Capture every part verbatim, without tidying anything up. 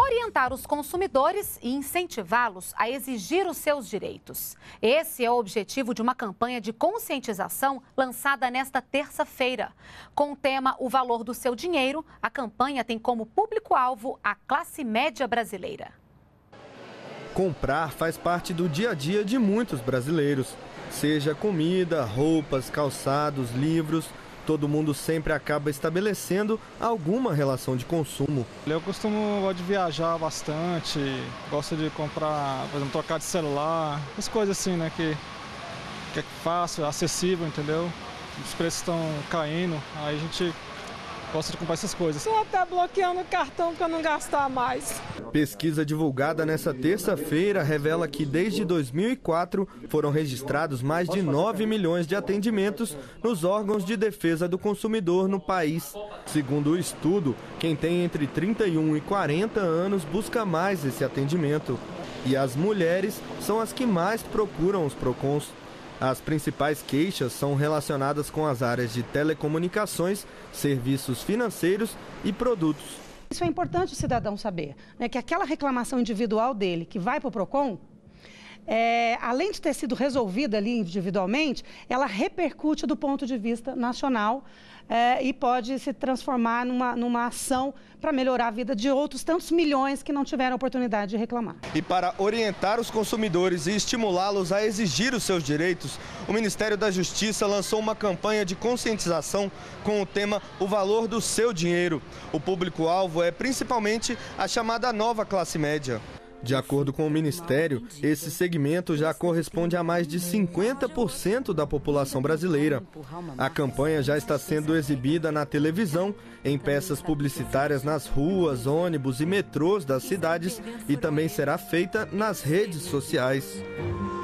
orientar os consumidores e incentivá-los a exigir os seus direitos. Esse é o objetivo de uma campanha de conscientização lançada nesta terça-feira. Com o tema O Valor do Seu Dinheiro, a campanha tem como público-alvo a classe média brasileira. Comprar faz parte do dia a dia de muitos brasileiros. Seja comida, roupas, calçados, livros, todo mundo sempre acaba estabelecendo alguma relação de consumo. Eu costumo de viajar bastante, gosto de comprar, por exemplo, trocar de celular, as coisas assim, né, que, que é fácil, acessível, entendeu? Os preços estão caindo, aí a gente gosta de comprar essas coisas. Só tá bloqueando o cartão para não gastar mais. Pesquisa divulgada nesta terça-feira revela que desde dois mil e quatro foram registrados mais de nove milhões de atendimentos nos órgãos de defesa do consumidor no país. Segundo o estudo, quem tem entre trinta e um e quarenta anos busca mais esse atendimento. E as mulheres são as que mais procuram os PROCONs. As principais queixas são relacionadas com as áreas de telecomunicações, serviços financeiros e produtos. Isso é importante o cidadão saber, né, que aquela reclamação individual dele que vai para o PROCON, é, além de ter sido resolvida ali individualmente, ela repercute do ponto de vista nacional é, e pode se transformar numa, numa ação para melhorar a vida de outros tantos milhões que não tiveram oportunidade de reclamar. E para orientar os consumidores e estimulá-los a exigir os seus direitos, o Ministério da Justiça lançou uma campanha de conscientização com o tema O Valor do Seu Dinheiro. O público-alvo é principalmente a chamada nova classe média. De acordo com o Ministério, esse segmento já corresponde a mais de cinquenta por cento da população brasileira. A campanha já está sendo exibida na televisão, em peças publicitárias nas ruas, ônibus e metrôs das cidades e também será feita nas redes sociais.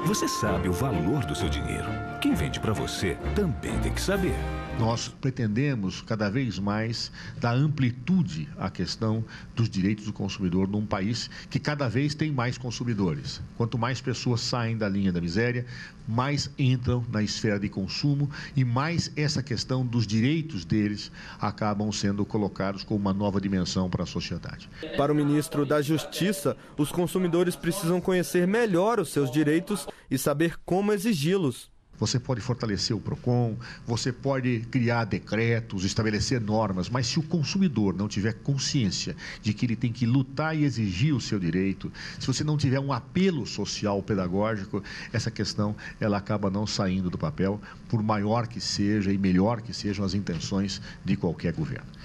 Você sabe o valor do seu dinheiro. Quem vende para você também tem que saber. Nós pretendemos cada vez mais dar amplitude à questão dos direitos do consumidor num país que cada vez tem mais consumidores. Quanto mais pessoas saem da linha da miséria, mais entram na esfera de consumo e mais essa questão dos direitos deles acabam sendo colocados como uma nova dimensão para a sociedade. Para o ministro da Justiça, os consumidores precisam conhecer melhor os seus direitos e saber como exigi-los. Você pode fortalecer o PROCON, você pode criar decretos, estabelecer normas, mas se o consumidor não tiver consciência de que ele tem que lutar e exigir o seu direito, se você não tiver um apelo social pedagógico, essa questão ela acaba não saindo do papel, por maior que seja e melhor que sejam as intenções de qualquer governo.